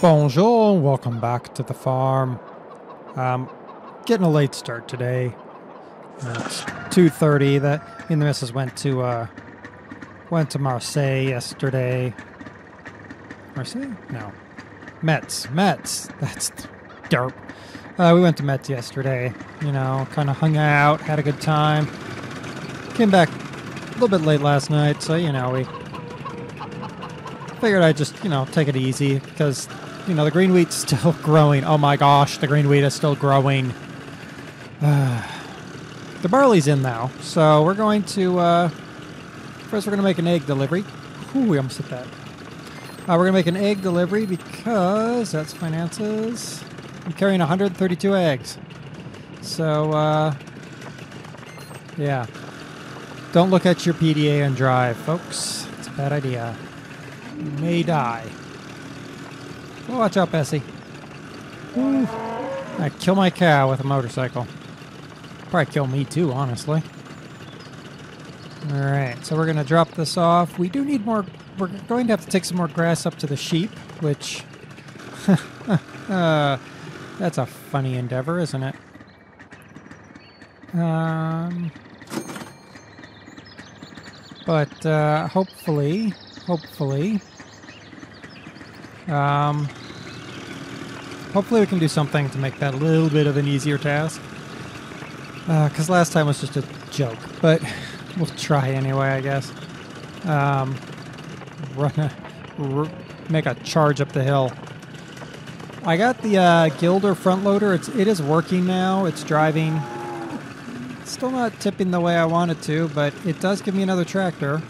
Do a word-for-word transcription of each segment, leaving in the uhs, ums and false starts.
Bonjour, welcome back to the farm. Um, getting a late start today. Uh, it's two thirty. That me and the missus went to uh, went to Marseille yesterday. Marseille? No, Metz. Metz. That's derp. Uh, we went to Metz yesterday. You know, kind of hung out, had a good time. Came back a little bit late last night, so you know we figured I'd just you know take it easy because. You know, the green wheat's still growing. Oh my gosh, the green wheat is still growing. Uh, the barley's in now, so we're going to, uh, first we're going to make an egg delivery. Ooh, we almost hit that. Uh, we're going to make an egg delivery because that's finances. I'm carrying one hundred thirty-two eggs. So, uh, yeah. Don't look at your P D A and drive, folks. It's a bad idea. You may die. Watch out, Bessie. Ooh. I kill my cow with a motorcycle. Probably kill me too, honestly. Alright, so we're going to drop this off. We do need more... We're going to have to take some more grass up to the sheep, which... uh, that's a funny endeavor, isn't it? Um, but uh, hopefully... Hopefully... Um, hopefully we can do something to make that a little bit of an easier task. Because uh, last time was just a joke, but we'll try anyway, I guess. Um, run a, r make a charge up the hill. I got the uh, Gilder front loader. It's it is working now. It's driving. It's still not tipping the way I want it to, but it does give me another tractor.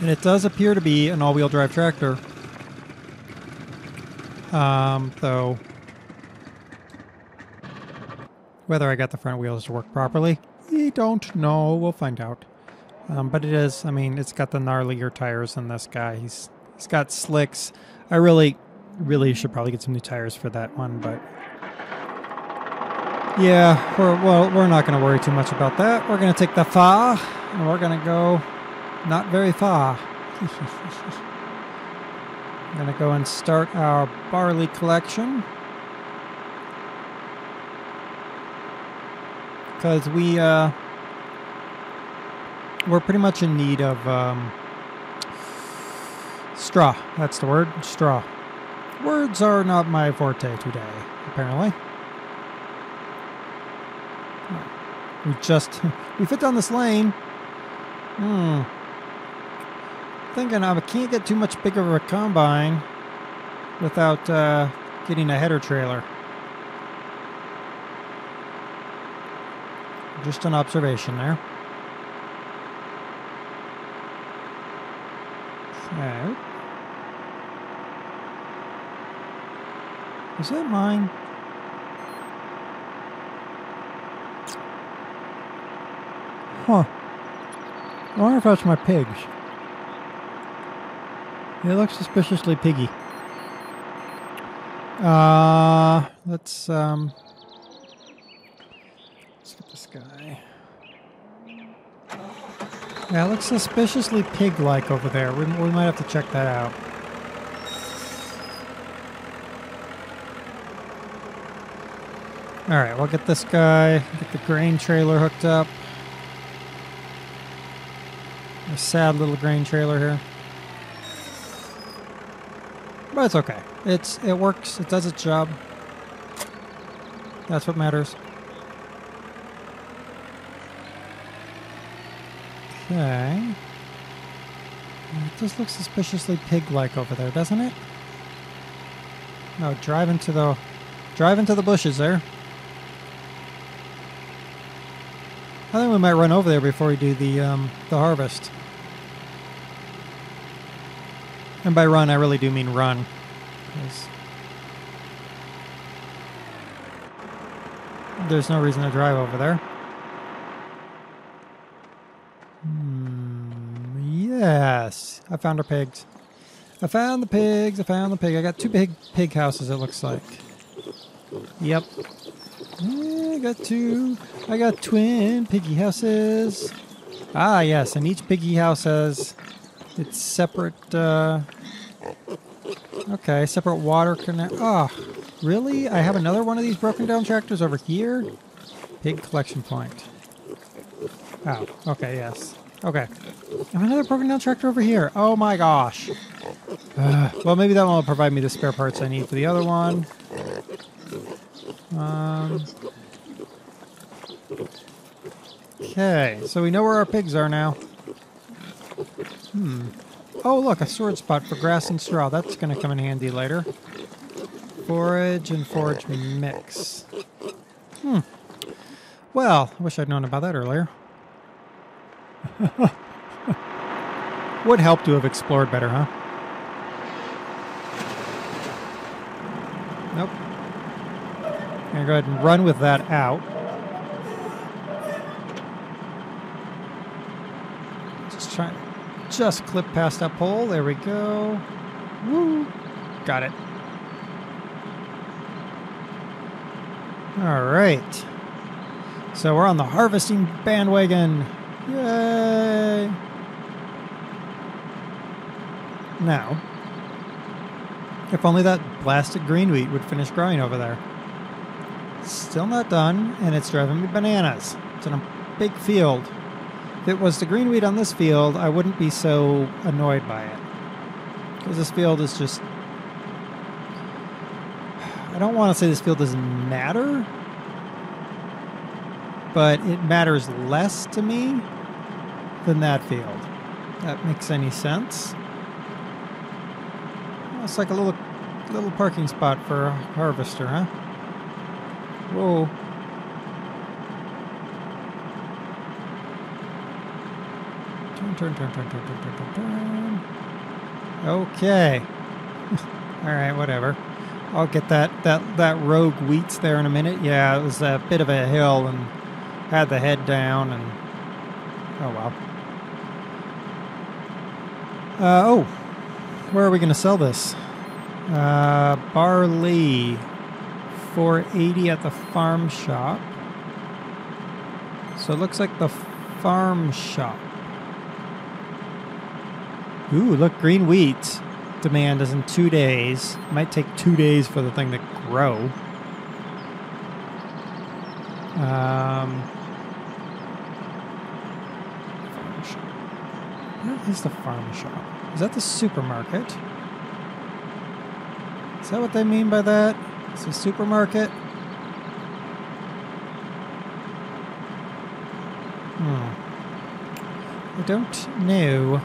And it does appear to be an all-wheel drive tractor. Um, though, whether I got the front wheels to work properly, we don't know. We'll find out. Um, but it is, I mean, it's got the gnarlier tires than this guy. He's He's got slicks. I really, really should probably get some new tires for that one, but... Yeah, we're, well, we're not going to worry too much about that. We're going to take the F A, and we're going to go... Not very far. I'm going to go and start our barley collection. Because we, uh, we're pretty much in need of um, straw. That's the word. Straw. Words are not my forte today, apparently. We just... we fit down this lane. Hmm. Thinking I can't get too much bigger of a combine without uh, getting a header trailer. Just an observation there. So. Is that mine? Huh. I wonder if that's my pigs. They look suspiciously piggy. Uh, let's, um... Let's get this guy. Yeah, it looks suspiciously pig-like over there. We, we might have to check that out. Alright, we'll get this guy. Get the grain trailer hooked up. A sad little grain trailer here. But it's okay. It's it works. It does its job. That's what matters. Okay. It does look suspiciously pig-like over there, doesn't it? No, drive into the drive into the bushes there. I think we might run over there before we do the um, the harvest. And by run, I really do mean run. There's no reason to drive over there. Hmm, yes, I found our pigs. I found the pigs. I found the pig. I got two big pig houses. It looks like. Yep. I got two. I got twin piggy houses. Ah, yes, and each piggy house has its separate uh, Okay, separate water connect. Oh, really? I have another one of these broken down tractors over here? Pig collection point. Oh, okay, yes. Okay. I have another broken down tractor over here. Oh my gosh. Uh, well, maybe that one will provide me the spare parts I need for the other one. Um. Okay, so we know where our pigs are now. Hmm. Oh, look, a storage spot for grass and straw. That's going to come in handy later. Forage and forage mix. Hmm. Well, I wish I'd known about that earlier. Would help to have explored better, huh? Nope. I'm going to go ahead and run with that out. Just try... Just clip past that pole. There we go. Woo! Got it. All right. So we're on the harvesting bandwagon. Yay! Now, if only that blasted green wheat would finish growing over there. It's still not done, and it's driving me bananas. It's in a big field. If it was the green wheat on this field, I wouldn't be so annoyed by it. Because this field is just... I don't want to say this field doesn't matter, but it matters less to me than that field. That makes any sense. It's like a little, little parking spot for a harvester, huh? Whoa. Turn, turn, turn, turn, turn, turn, turn, turn. Okay. All right, whatever. I'll get that, that, that rogue wheats there in a minute. Yeah, it was a bit of a hill and had the head down and... Oh, well. Uh, oh, where are we going to sell this? Uh, barley. four eighty at the farm shop. So it looks like the farm shop. Ooh, look, green wheat demand is in two days. Might take two days for the thing to grow. Um, farm shop. Where is the farm shop? Is that the supermarket? Is that what they mean by that? It's a supermarket? Hmm. I don't know.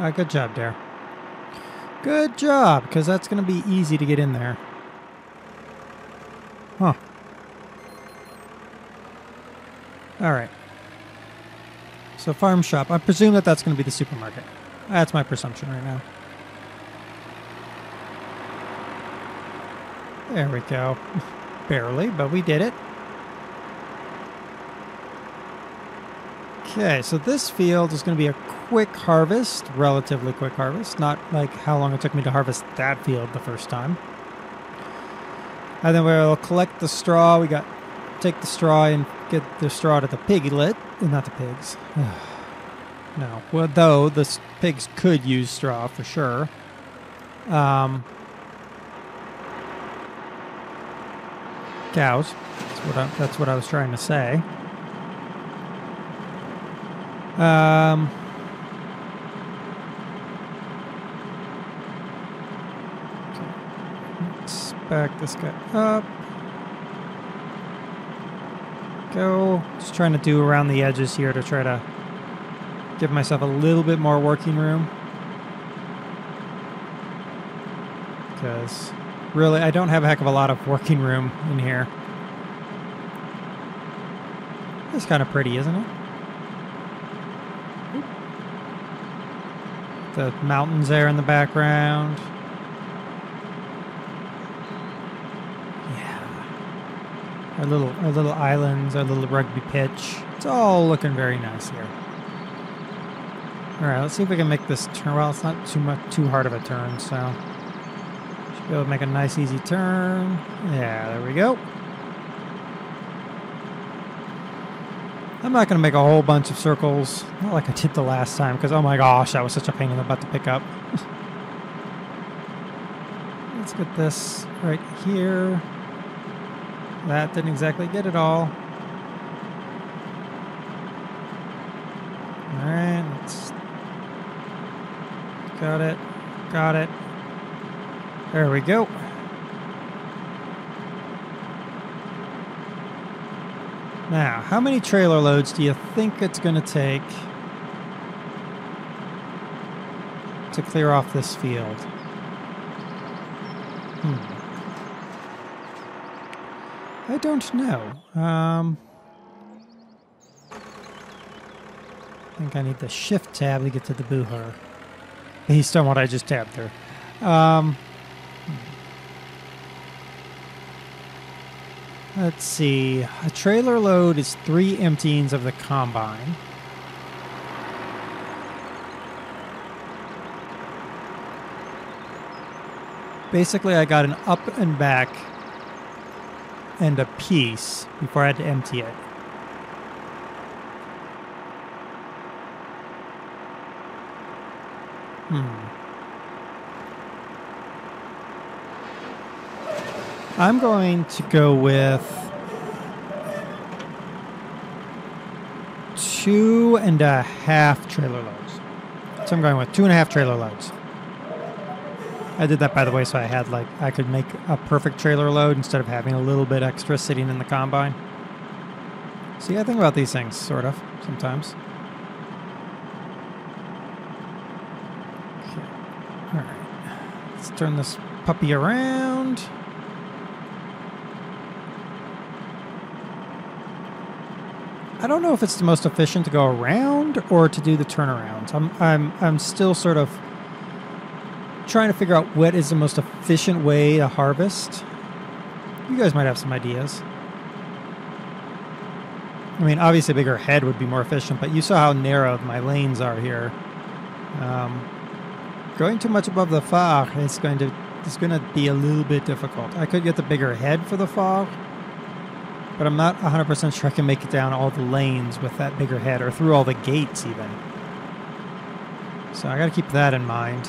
Uh, good job, Dare. Good job, because that's going to be easy to get in there. Huh. All right. So farm shop. I presume that that's going to be the supermarket. That's my presumption right now. There we go. Barely, but we did it. Okay, so this field is going to be a quick harvest, relatively quick harvest, not like how long it took me to harvest that field the first time. And then we'll collect the straw. We got take the straw and get the straw to the piglet, not the pigs. No, well, though the pigs could use straw for sure. Um, cows. That's what I, that's what I was trying to say. Um. Let's back this guy up. Go. Just trying to do around the edges here to try to give myself a little bit more working room. Because really, I don't have a heck of a lot of working room in here. It's kind of pretty, isn't it? The mountains there in the background. Yeah. Our little, our little islands, our little rugby pitch. It's all looking very nice here. All right, let's see if we can make this turn. Well, it's not too much, too hard of a turn, so should be able to make a nice, easy turn. Yeah, there we go. I'm not going to make a whole bunch of circles, not like I did the last time, because oh my gosh, that was such a pain in the butt to pick up. Let's get this right here. That didn't exactly get it all. All right, let's... got it, got it. There we go. Now, how many trailer loads do you think it's going to take to clear off this field? Hmm. I don't know. Um, I think I need the shift tab to get to the booher. Based on what I just tabbed there. Um, Let's see, a trailer load is three emptyings of the combine. Basically, I got an up and back and a piece before I had to empty it. I'm going to go with two and a half trailer loads. So I'm going with two and a half trailer loads. I did that, by the way, so I had like, I could make a perfect trailer load instead of having a little bit extra sitting in the combine. See, I think about these things, sort of, sometimes. Okay. All right. Let's turn this puppy around. I don't know if it's the most efficient to go around or to do the turnarounds. I'm, I'm, I'm still sort of trying to figure out what is the most efficient way to harvest. You guys might have some ideas. I mean, obviously a bigger head would be more efficient, but you saw how narrow my lanes are here. Um, going too much above the fog is going to, it's going to be a little bit difficult. I could get the bigger head for the fog, but I'm not one hundred percent sure I can make it down all the lanes with that bigger head or through all the gates even. So I gotta keep that in mind.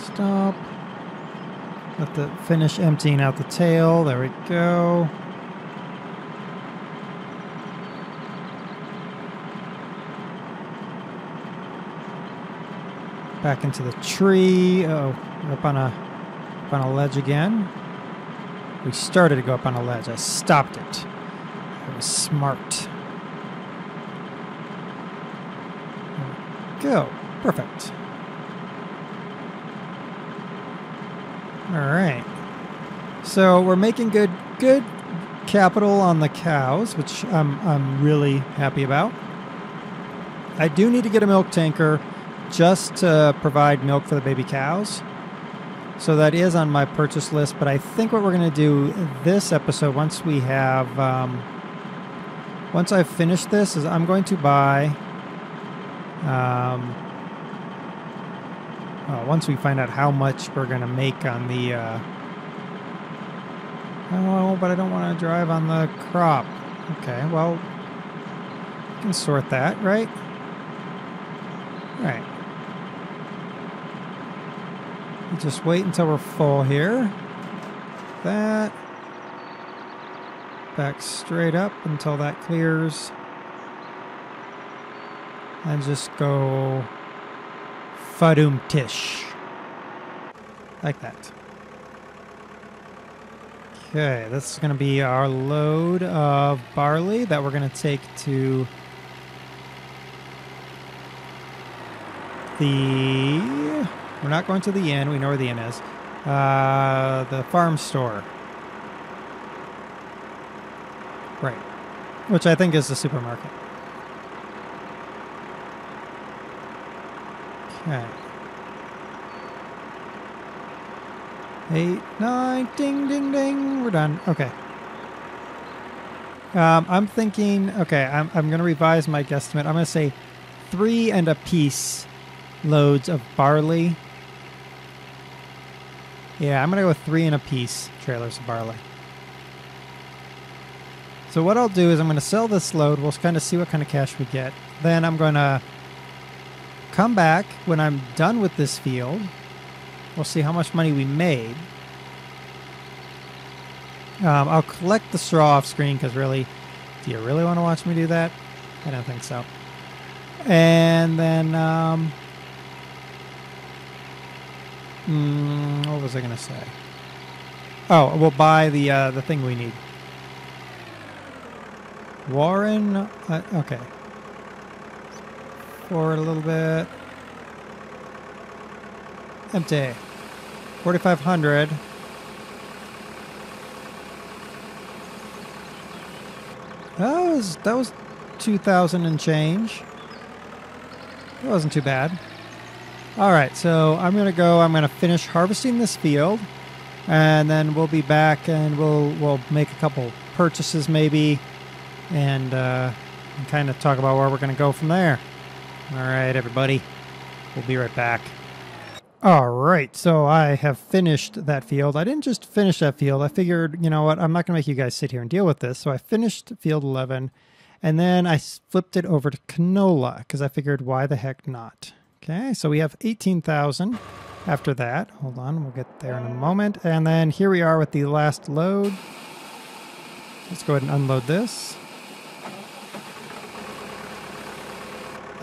Stop. Let the finish emptying out the tail. There we go. Back into the tree. Uh oh, up on a up on a ledge again. We started to go up on a ledge. I stopped it. It was smart. Go. Perfect. All right. So we're making good good capital on the cows, which I'm I'm really happy about. I do need to get a milk tanker, just to provide milk for the baby cows. So that is on my purchase list, but I think what we're going to do this episode, once we have, um, once I've finished this, is I'm going to buy, um, well, once we find out how much we're going to make on the, uh, oh, but I don't want to drive on the crop. Okay, well, we can sort that, right? All right. Just wait until we're full here. That. Back straight up until that clears. And just go fadoom-tish. Like that. Okay, this is going to be our load of barley that we're going to take to the... We're not going to the inn. We know where the inn is. Uh, the farm store. Right. Which I think is the supermarket. Okay. Eight, nine, ding, ding, ding. We're done. Okay. Um, I'm thinking, okay, I'm, I'm going to revise my guesstimate. I'm going to say three and a piece loads of barley. Yeah, I'm going to go with three and a piece trailers of barley. So what I'll do is I'm going to sell this load. We'll kind of see what kind of cash we get. Then I'm going to come back when I'm done with this field. We'll see how much money we made. Um, I'll collect the straw off screen because really, do you really want to watch me do that? I don't think so. And then, um, mm, what was I going to say? Oh, we'll buy the uh, the thing we need. Warren, uh, okay. Forward a little bit. Empty. forty-five hundred. That was, that was two thousand and change. It wasn't too bad. All right, so I'm going to go. I'm going to finish harvesting this field, and then we'll be back, and we'll we'll make a couple purchases maybe, and, uh, and kind of talk about where we're going to go from there. All right, everybody. We'll be right back. All right, so I have finished that field. I didn't just finish that field. I figured, you know what, I'm not going to make you guys sit here and deal with this. So I finished field eleven, and then I flipped it over to canola because I figured, why the heck not? Okay, so we have eighteen thousand after that. Hold on, we'll get there in a moment. And then here we are with the last load. Let's go ahead and unload this.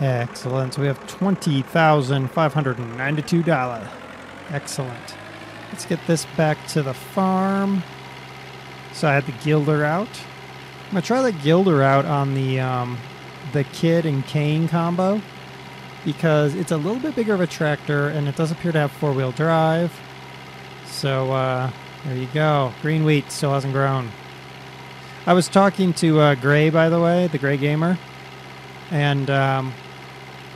Excellent. So we have twenty thousand five hundred ninety-two dollars. Excellent. Let's get this back to the farm. So I had the gilder out. I'm going to try the gilder out on the, um, the Kid and Kane combo because it's a little bit bigger of a tractor and it does appear to have four-wheel drive. So uh, there you go. Green wheat still hasn't grown. I was talking to uh, Gray, by the way, the Gray Gamer. And um,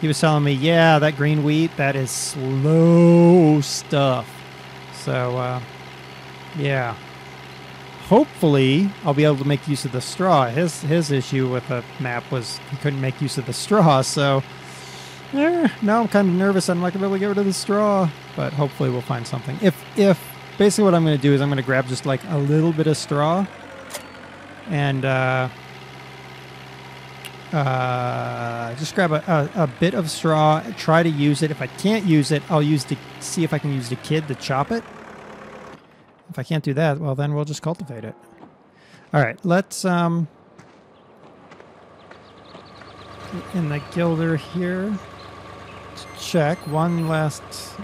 he was telling me, yeah, that green wheat, that is slow stuff. So, uh, yeah. Hopefully, I'll be able to make use of the straw. His his issue with the map was he couldn't make use of the straw. So, eh, now I'm kind of nervous. I'm not going to be able to get rid of the straw. But hopefully we'll find something. If, if basically what I'm going to do is I'm going to grab just like a little bit of straw. And... Uh, Uh, just grab a, a, a bit of straw, try to use it. If I can't use it, I'll use the, see if I can use the Kid to chop it. If I can't do that, well, then we'll just cultivate it. All right, let's um, get in the gilder here. Let's check one last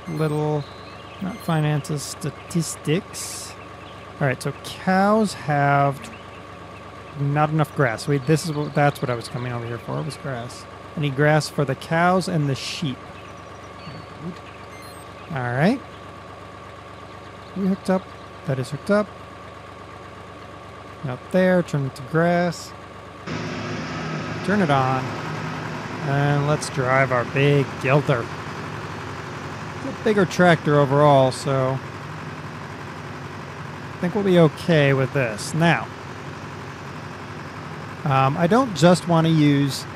little, not finances, statistics. All right, so cows have... Not enough grass. Wait, this is what, that's what I was coming over here for. It was grass. I need grass for the cows and the sheep. All right. We hooked up. That is hooked up. Out there. Turn it to grass. Turn it on. And let's drive our big gilder. It's a bigger tractor overall, so I think we'll be okay with this. Now, Um, I don't just want to use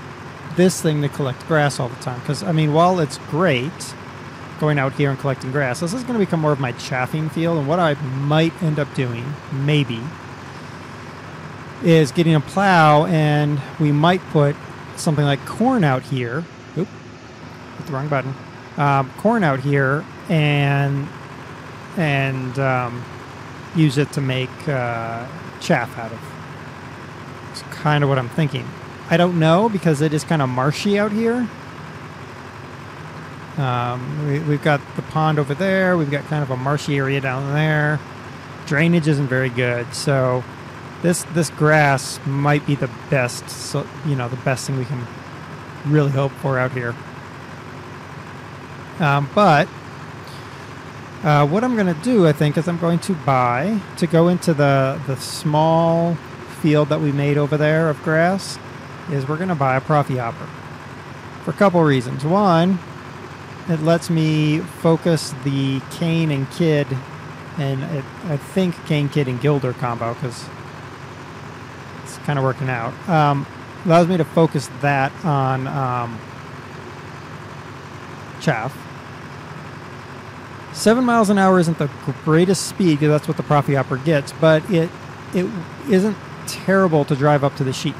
this thing to collect grass all the time because, I mean, while it's great going out here and collecting grass, this is going to become more of my chaffing field, and what I might end up doing, maybe, is getting a plow, and we might put something like corn out here. Oop, hit the wrong button. Um, corn out here and, and um, use it to make uh, chaff out of. Kind of what I'm thinking. I don't know because it is kind of marshy out here. Um, we, we've got the pond over there. We've got kind of a marshy area down there. Drainage isn't very good, so this this grass might be the best. So you know the best thing we can really hope for out here. Um, but uh, what I'm going to do, I think, is I'm going to buy to go into the the small field that we made over there of grass is we're going to buy a Profi Hopper for a couple reasons. One, it lets me focus the Kane and Kid, and it, I think Kane, Kid, and Gilder combo because it's kind of working out. Um, allows me to focus that on um, chaff. Seven miles an hour isn't the greatest speed because that's what the Profi Hopper gets, but it it isn't terrible to drive up to the sheep.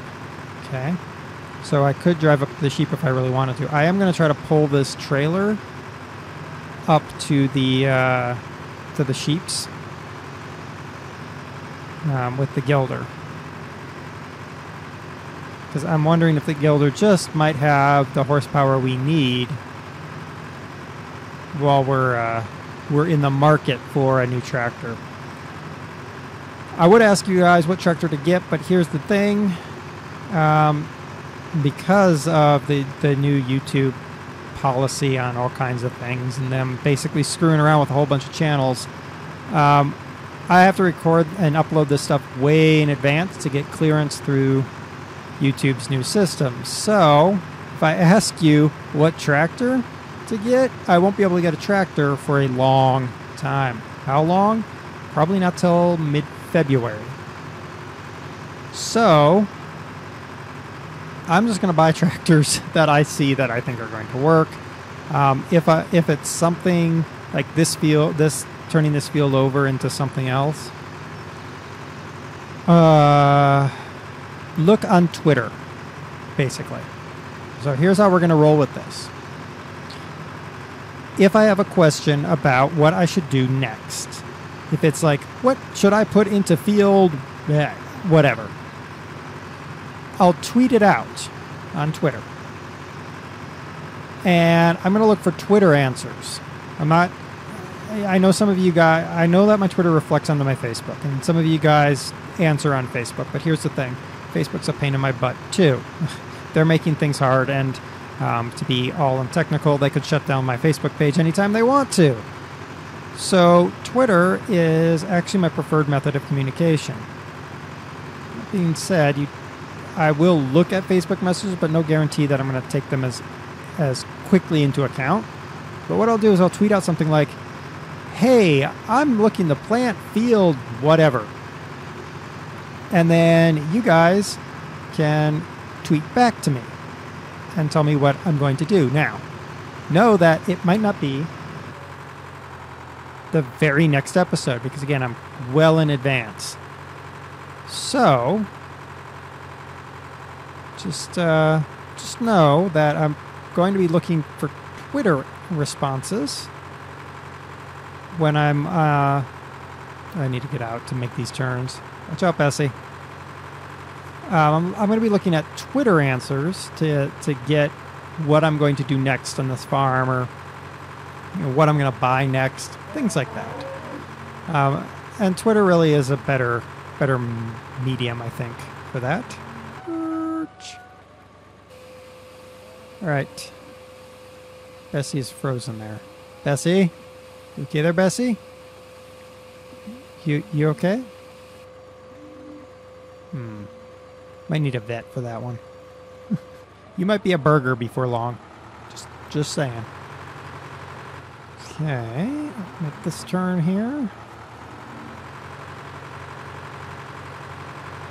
Okay, so I could drive up to the sheep if I really wanted to. I am going to try to pull this trailer up to the uh, to the sheeps um, with the Gelder, because I'm wondering if the Gelder just might have the horsepower we need while we're uh, we're in the market for a new tractor. I would ask you guys what tractor to get, but here's the thing. Um, because of the, the new YouTube policy on all kinds of things and them basically screwing around with a whole bunch of channels, um, I have to record and upload this stuff way in advance to get clearance through YouTube's new system. So if I ask you what tractor to get, I won't be able to get a tractor for a long time. How long? Probably not till mid-February. So I'm just going to buy tractors that I see that I think are going to work. Um, if I, if it's something like this field, this turning this field over into something else, uh, look on Twitter, basically. So here's how we're going to roll with this. If I have a question about what I should do next, if it's like, what should I put into field, eh, whatever, I'll tweet it out on Twitter. And I'm going to look for Twitter answers. I'm not, I know some of you guys, I know that my Twitter reflects onto my Facebook, and some of you guys answer on Facebook, but here's the thing. Facebook's a pain in my butt, too. They're making things hard, and um, to be all and technical, they could shut down my Facebook page anytime they want to. So Twitter is actually my preferred method of communication. That being said, you I will look at Facebook messages, but no guarantee that I'm going to take them as as quickly into account. But what I'll do is I'll tweet out something like, hey, I'm looking to plant field whatever. And then you guys can tweet back to me and tell me what I'm going to do. Now, know that it might not be the very next episode because, again, I'm well in advance. So Just, uh, just know that I'm going to be looking for Twitter responses when I'm, uh, I need to get out to make these turns. Watch out, Bessie. Um, I'm going to be looking at Twitter answers to, to get what I'm going to do next on this farm, or you know, what I'm going to buy next, things like that. Um, and Twitter really is a better, better medium, I think, for that. All right. Bessie is frozen there. Bessie? You okay there, Bessie? You you okay? Hmm. Might need a vet for that one. You might be a burger before long. Just just saying. Okay. Make this turn here.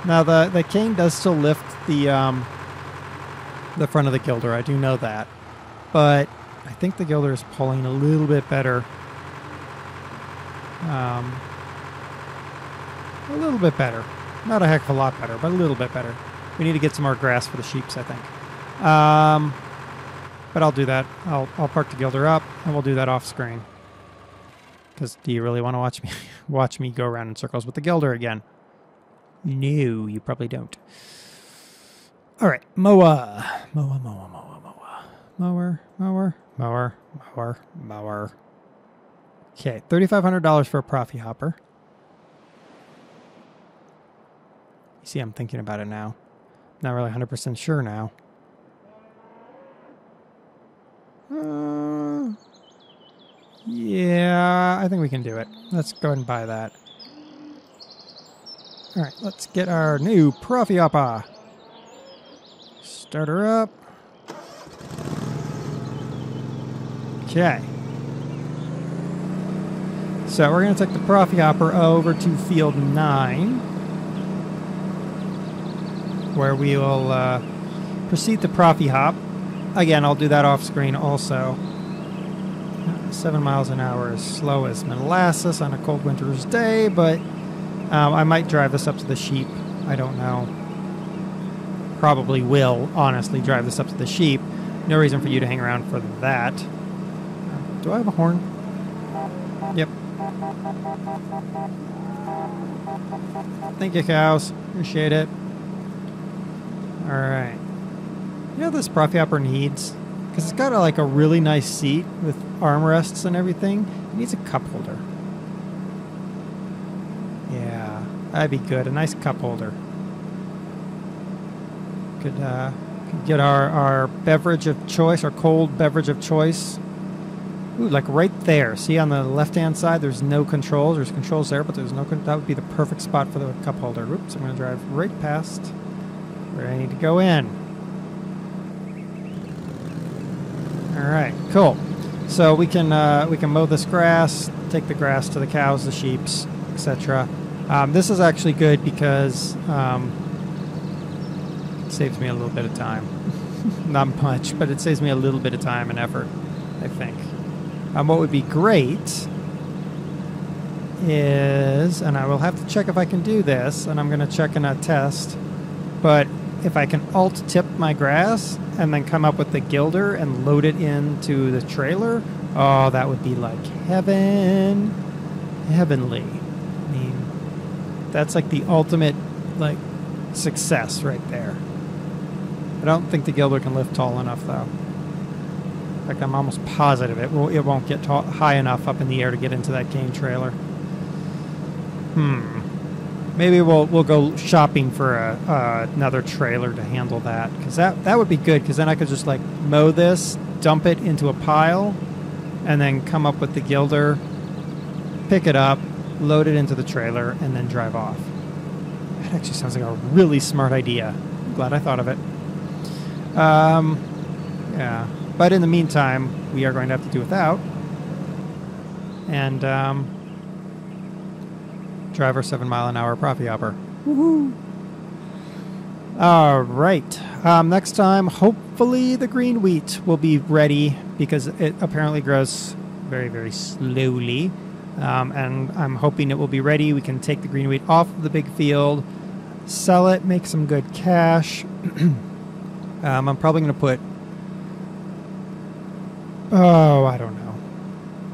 Now the the cane does still lift the um the front of the Gelder, I do know that, but I think the Gelder is pulling a little bit better, um, a little bit better, not a heck of a lot better, but a little bit better. We need to get some more grass for the sheeps, I think, um, but I'll do that. I'll, I'll park the Gelder up, and we'll do that off screen, because do you really want to watch me watch me go around in circles with the Gelder again? No, you probably don't. All right, mower, mower, mower, mower, mower, mower, mower, mower, mower, mower. Okay, thirty-five hundred dollars for a Profi Hopper. You see, I'm thinking about it now. Not really one hundred percent sure now. Uh, yeah, I think we can do it. Let's go ahead and buy that. All right, let's get our new Profi Hopper. Start her up. Okay. So we're going to take the Profi Hopper over to field nine, where we will uh, proceed to Profi Hop. Again, I'll do that off screen also. Seven miles an hour is slow as molasses on a cold winter's day, but um, I might drive this up to the sheep. I don't know. Probably will, honestly, drive this up to the sheep. No reason for you to hang around for that. Uh, do I have a horn? Yep. Thank you, cows. Appreciate it. All right. You know this Profi Hopper needs? Because it's got a, like a really nice seat with armrests and everything. It needs a cup holder. Yeah, that'd be good. A nice cup holder. Could, uh, could get our, our beverage of choice, our cold beverage of choice. Ooh, like right there. See on the left-hand side, there's no controls. There's controls there, but there's no con- that would be the perfect spot for the cup holder. Oops, I'm going to drive right past where I need to go in. All right, cool. So we can uh, we can mow this grass, take the grass to the cows, the sheeps, et cetera. Um, this is actually good because um, it saves me a little bit of time. Not much, but it saves me a little bit of time and effort, I think. Um, what would be great is, and I will have to check if I can do this, and I'm going to check in a test, but if I can alt-tip my grass and then come up with the gilder and load it into the trailer, oh, that would be like heaven, heavenly. I mean, that's like the ultimate, like, success right there. I don't think the gilder can lift tall enough, though. In fact, I'm almost positive it will, it won't get tall, high enough up in the air to get into that game trailer. Hmm. Maybe we'll we'll go shopping for a, uh, another trailer to handle that, because that that would be good. Because then I could just like mow this, dump it into a pile, and then come up with the gilder, pick it up, load it into the trailer, and then drive off. That actually sounds like a really smart idea. I'm glad I thought of it. Um, yeah. But in the meantime, we are going to have to do without and um, drive our seven mile an hour Profi Hopper. Woohoo! All right. Um, next time, hopefully the green wheat will be ready, because it apparently grows very, very slowly. Um, and I'm hoping it will be ready. We can take the green wheat off of the big field, sell it, make some good cash. um, I'm probably going to put... Oh, I don't know.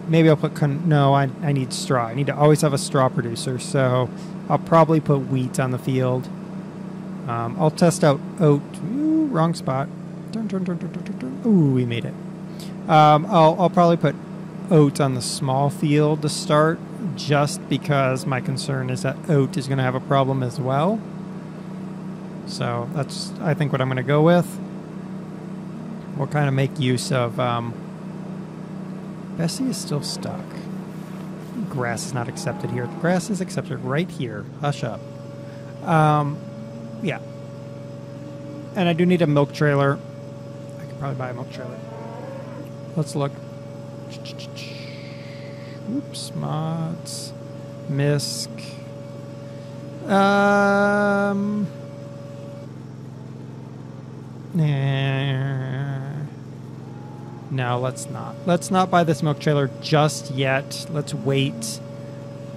Maybe I'll put... Con no, I, I need straw. I need to always have a straw producer, so I'll probably put wheat on the field. Um, I'll test out oat. Ooh, wrong spot. Dun, dun, dun, dun, dun, dun. Ooh, we made it. Um, I'll, I'll probably put oat on the small field to start, just because my concern is that oat is going to have a problem as well. So that's, I think, what I'm going to go with. We'll kind of make use of... Um, Bessie is still stuck. Grass is not accepted here. Grass is accepted right here. Hush up. Um, yeah. And I do need a milk trailer. I could probably buy a milk trailer. Let's look. Oops. Mods. Misc. Um. Nah. No, let's not. Let's not buy this milk trailer just yet. Let's wait.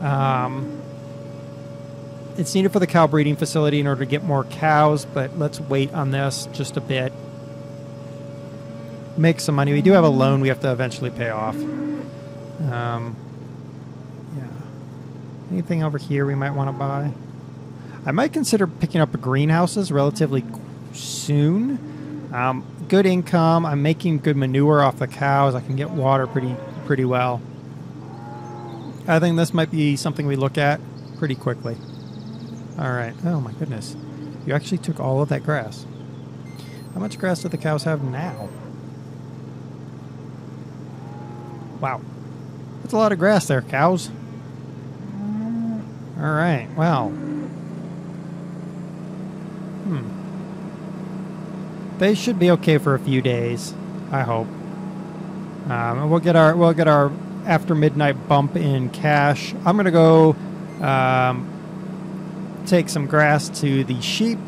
Um, it's needed for the cow breeding facility in order to get more cows, but let's wait on this just a bit. Make some money. We do have a loan we have to eventually pay off. Um, yeah. Anything over here we might want to buy? I might consider picking up greenhouses relatively soon. Um, Good income. I'm making good manure off the cows. I can get water pretty pretty well. I think this might be something we look at pretty quickly. All right. Oh, my goodness. You actually took all of that grass. How much grass do the cows have now? Wow. That's a lot of grass there, cows. All right. Wow. Hmm. They should be okay for a few days, I hope. Um, and we'll get our we'll get our after midnight bump in cash. I'm gonna go um, take some grass to the sheep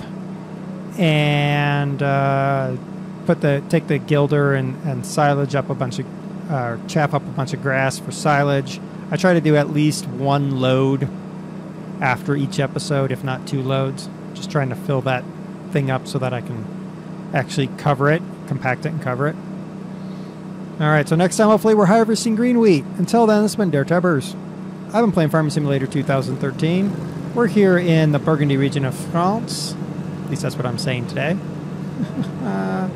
and uh, put the take the gilder and, and silage up a bunch of uh, chop up a bunch of grass for silage. I try to do at least one load after each episode, if not two loads. Just trying to fill that thing up so that I can actually cover it, compact it and cover it. All right, so next time hopefully we're harvesting green wheat. Until then, this has been Dare Tabbers. I've been playing Farming Simulator two thousand thirteen. We're here in the Burgundy region of France. At least that's what I'm saying today. uh,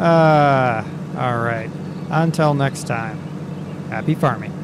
uh, all right. Until next time, happy farming.